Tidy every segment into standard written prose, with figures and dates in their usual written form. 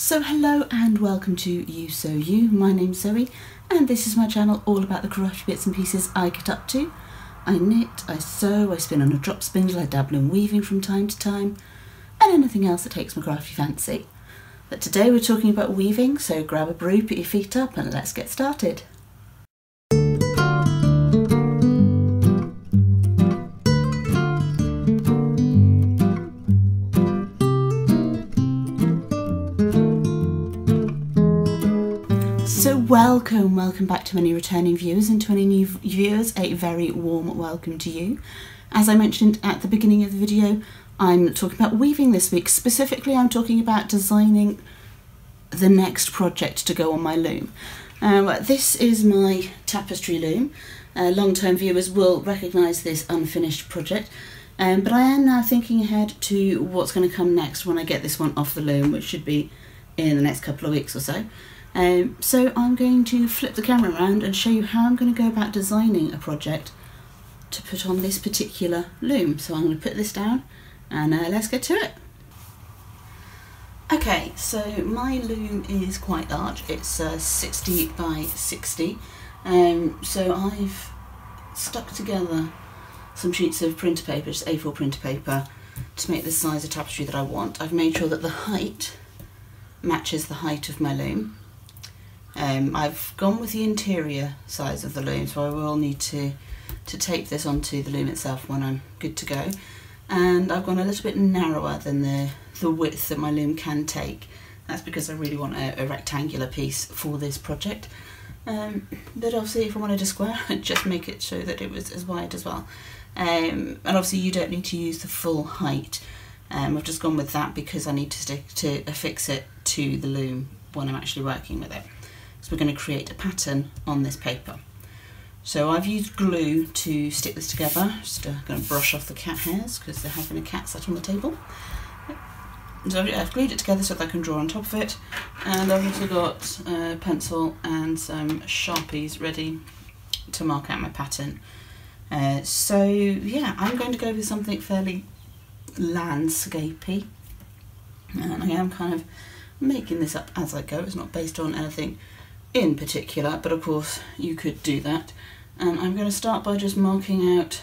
So hello and welcome to Ewe Sew You. My name's Zoe and this is my channel all about the crochet bits and pieces I get up to. I knit, I sew, I spin on a drop spindle, I dabble in weaving from time to time and anything else that takes my crafty fancy. But today we're talking about weaving, so grab a brew, put your feet up and let's get started. So welcome back to any returning viewers and to any new viewers, a very warm welcome to you. As I mentioned at the beginning of the video, I'm talking about weaving this week. Specifically, I'm talking about designing the next project to go on my loom. This is my tapestry loom. Long-term viewers will recognise this unfinished project, but I am now thinking ahead to what's going to come next when I get this one off the loom, which should be in the next couple of weeks or so. So I'm going to flip the camera around and show you how I'm going to go about designing a project to put on this particular loom. So I'm going to put this down and let's get to it. Okay, so my loom is quite large. It's 60 by 60. So I've stuck together some sheets of printer paper, just A4 printer paper, to make the size of tapestry that I want. I've made sure that the height matches the height of my loom. I've gone with the interior size of the loom, so I will need to tape this onto the loom itself when I'm good to go. And I've gone a little bit narrower than the width that my loom can take. That's because I really want a rectangular piece for this project. But obviously if I wanted a square, I'd just make it so that it was as wide as well. And obviously you don't need to use the full height. I've just gone with that because I need to affix it to the loom when I'm actually working with it. So we're going to create a pattern on this paper. So I've used glue to stick this together. Just going to brush off the cat hairs because there has been a cat sat on the table. So I've glued it together so that I can draw on top of it. And I've also got a pencil and some Sharpies ready to mark out my pattern. So yeah, I'm going to go with something fairly landscapey, and I am kind of making this up as I go. It's not based on anything in particular, but of course you could do that. And I'm going to start by just marking out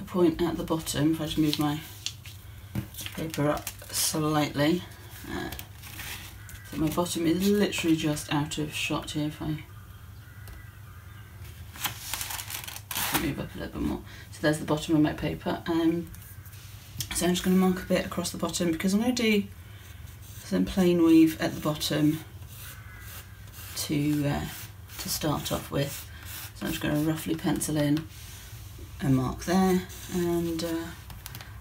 a point at the bottom. If I just move my paper up slightly, so my bottom is literally just out of shot here. If I move up a little bit more, so there's the bottom of my paper. So I'm just going to mark a bit across the bottom because I'm going to do some plain weave at the bottom to start off with. So I'm just going to roughly pencil in a mark there and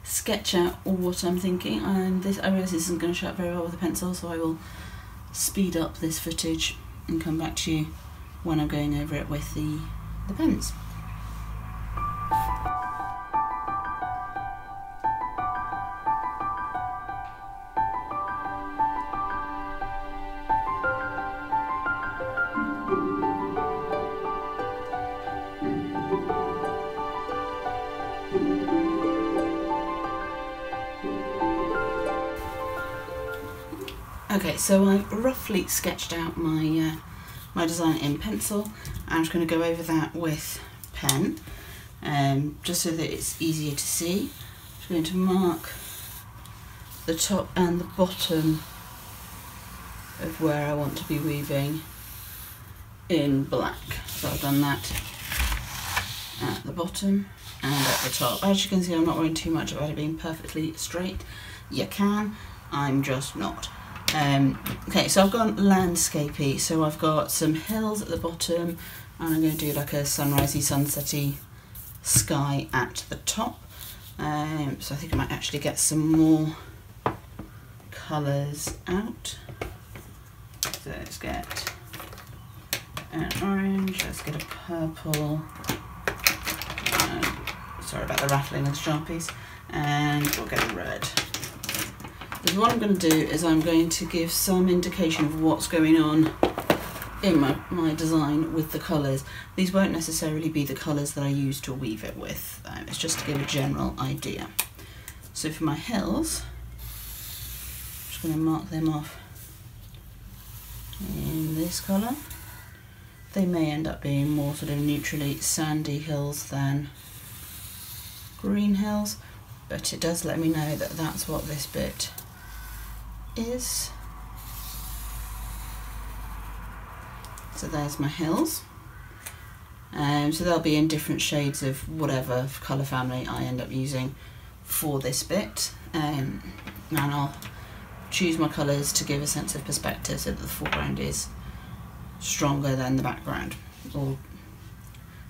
sketch out what I'm thinking. And this, I realise this isn't going to show up very well with a pencil, so I will speed up this footage and come back to you when I'm going over it with the pens. Okay, so I've roughly sketched out my my design in pencil. I'm just going to go over that with pen, just so that it's easier to see. I'm just going to mark the top and the bottom of where I want to be weaving in black. So I've done that at the bottom and at the top. As you can see, I'm not worrying too much about it being perfectly straight. You can, I'm just not. Okay, so I've gone landscapey, so I've got some hills at the bottom and I'm going to do like a sunrisey, sunsetty sky at the top. So I think I might actually get some more colours out. So let's get an orange, let's get a purple, sorry about the rattling of the Sharpies, and we'll get a red. So what I'm going to do is I'm going to give some indication of what's going on in my design with the colours. These won't necessarily be the colours that I use to weave it with, it's just to give a general idea. So for my hills, I'm just going to mark them off this colour. They may end up being more sort of neutrally sandy hills than green hills, but it does let me know that that's what this bit is. So there's my hills. So they'll be in different shades of whatever colour family I end up using for this bit, and I'll choose my colours to give a sense of perspective so that the foreground is stronger than the background, or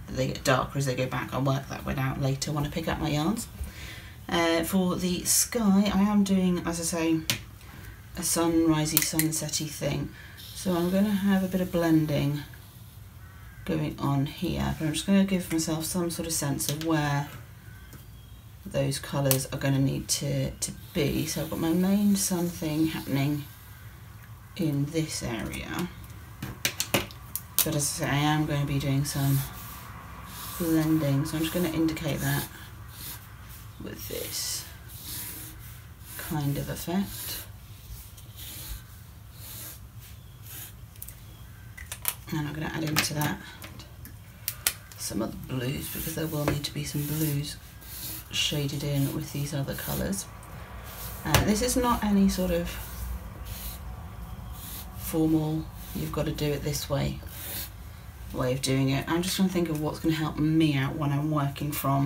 that they get darker as they go back. I'll work that one out later when I pick up my yarns. For the sky, I am doing, as I say, a sunrisey, sunsetty thing, so I'm going to have a bit of blending going on here, but I'm just going to give myself some sort of sense of where those colours are going to need to be. So I've got my main sun thing happening in this area, but as I say, I am going to be doing some blending, so I'm just going to indicate that with this kind of effect. And I'm going to add into that some other blues, because there will need to be some blues shaded in with these other colours. This is not any sort of formal, you've got to do it this way of doing it. I'm just going to think of what's going to help me out when I'm working from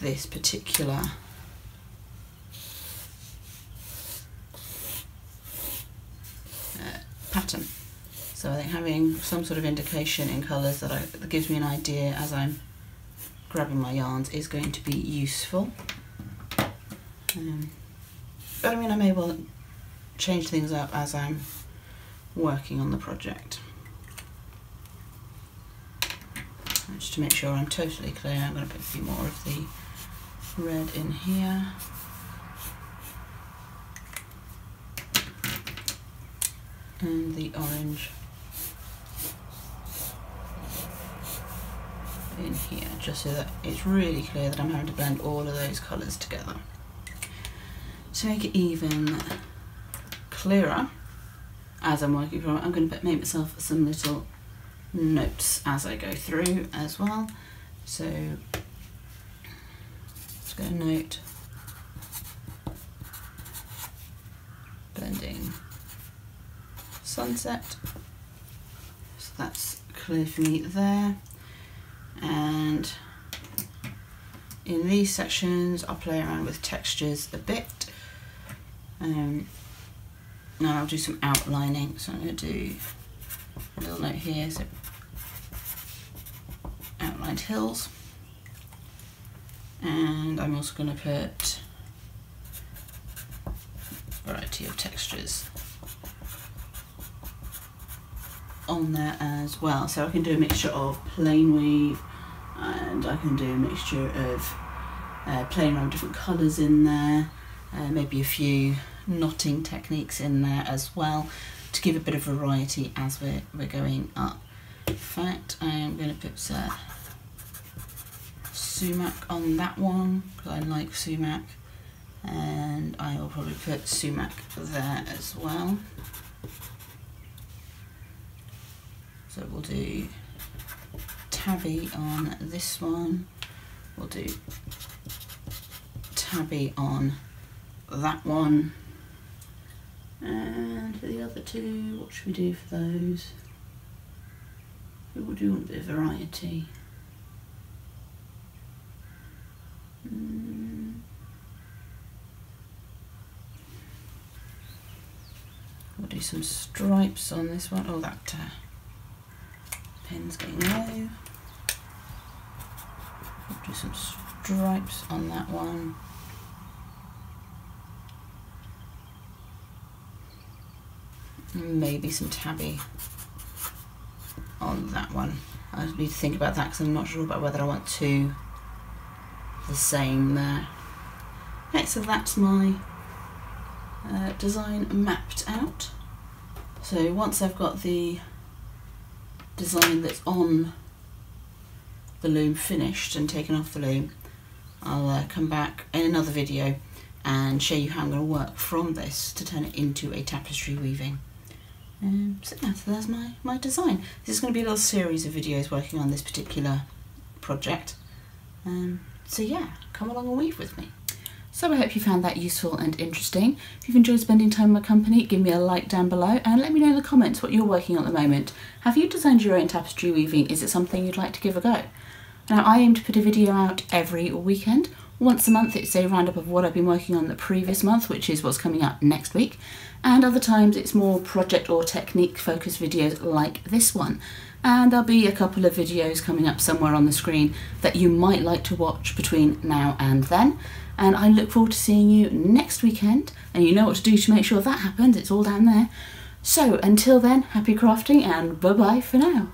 this particular pattern. So I think having some sort of indication in colours that gives me an idea as I'm grabbing my yarns is going to be useful. But I mean, I may well change things up as I'm working on the project. And just to make sure I'm totally clear, I'm going to put a few more of the red in here. And the orange in here, just so that it's really clear that I'm having to blend all of those colours together. To make it even clearer as I'm working from it, I'm going to make myself some little notes as I go through as well. So I'm just going to note blending sunset, so that's clear for me there. And in these sections, I'll play around with textures a bit. Now I'll do some outlining. So I'm going to do a little note here, so outlined hills. And I'm also going to put a variety of textures on there as well. So I can do a mixture of plain weave, and I can do a mixture of playing around with different colours in there, maybe a few knotting techniques in there as well, to give a bit of variety as we're going up. In fact, I am going to put sumac on that one, because I like sumac, and I will probably put sumac there as well. So we'll do tabby on this one, we'll do tabby on that one, and for the other two, what should we do for those? We will do a bit of variety. We'll do some stripes on this one. Oh, that pin's getting low. We'll do some stripes on that one. Maybe some tabby on that one. I need to think about that, because I'm not sure about whether I want two the same there. Okay, so that's my design mapped out. So once I've got the design that's on the loom finished and taken off the loom, I'll come back in another video and show you how I'm going to work from this to turn it into a tapestry weaving So yeah, so that's my design. This is going to be a little series of videos working on this particular project. So yeah, come along and weave with me. So I hope you found that useful and interesting. If you've enjoyed spending time in my company, give me a like down below and let me know in the comments what you're working on at the moment. Have you designed your own tapestry weaving? Is it something you'd like to give a go? Now I aim to put a video out every weekend. Once a month it's a roundup of what I've been working on the previous month, which is what's coming up next week. And other times it's more project or technique focused videos like this one. And there'll be a couple of videos coming up somewhere on the screen that you might like to watch between now and then. And I look forward to seeing you next weekend, and you know what to do to make sure that happens, it's all down there. So until then, happy crafting and bye bye for now.